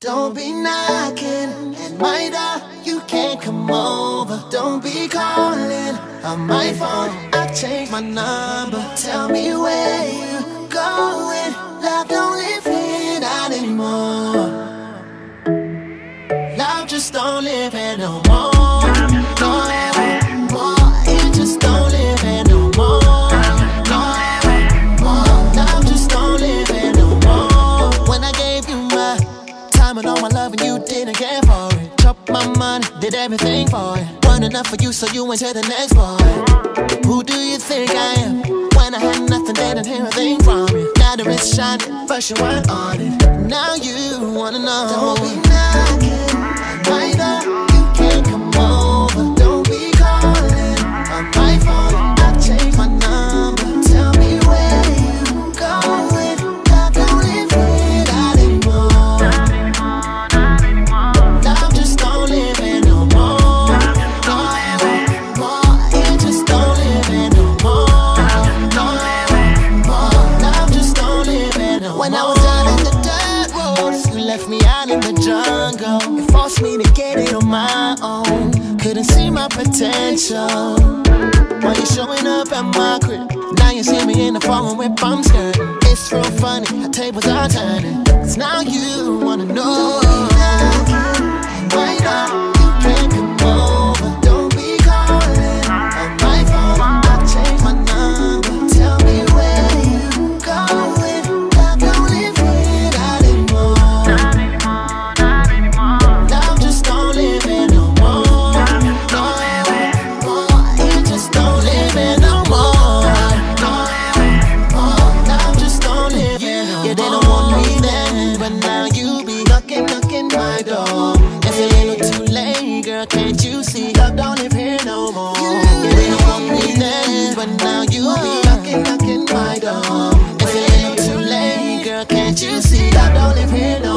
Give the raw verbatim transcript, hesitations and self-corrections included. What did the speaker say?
Don't be knocking, and might I, you can't come over. Don't be calling, I might phone, I changed my number. Tell me where you going, love don't live here not anymore. Love just don't live here no more. Don't ever more, it just don't live here no more. And all my love and you didn't care for it. Chopped my money, did everything for it. One enough for you so you went to the next boy. Who do you think I am? When I had nothing they didn't hear a thing from me. Now the wrist shot, first you weren't on it. Now you wanna know. Don't be knocking, right up, you can't come over. Don't be calling, on my phone, I changed my number. Tell me where you go. Me to get it on my own. Couldn't see my potential. Why you showing up at my crib? Now you see me in the phone with bum skirting. It's real funny, our tables are turning. It's now you wanna know. Don't be knocking, right now you can't come over. Don't be calling, on my phone I changed my number. Tell me where you going, love don't live here not anymore. Can't you see? Love don't live here no more. You didn't want me then, but now you be knocking, knocking my door. It's a little too late, girl. Can't you see? Love don't live here no more.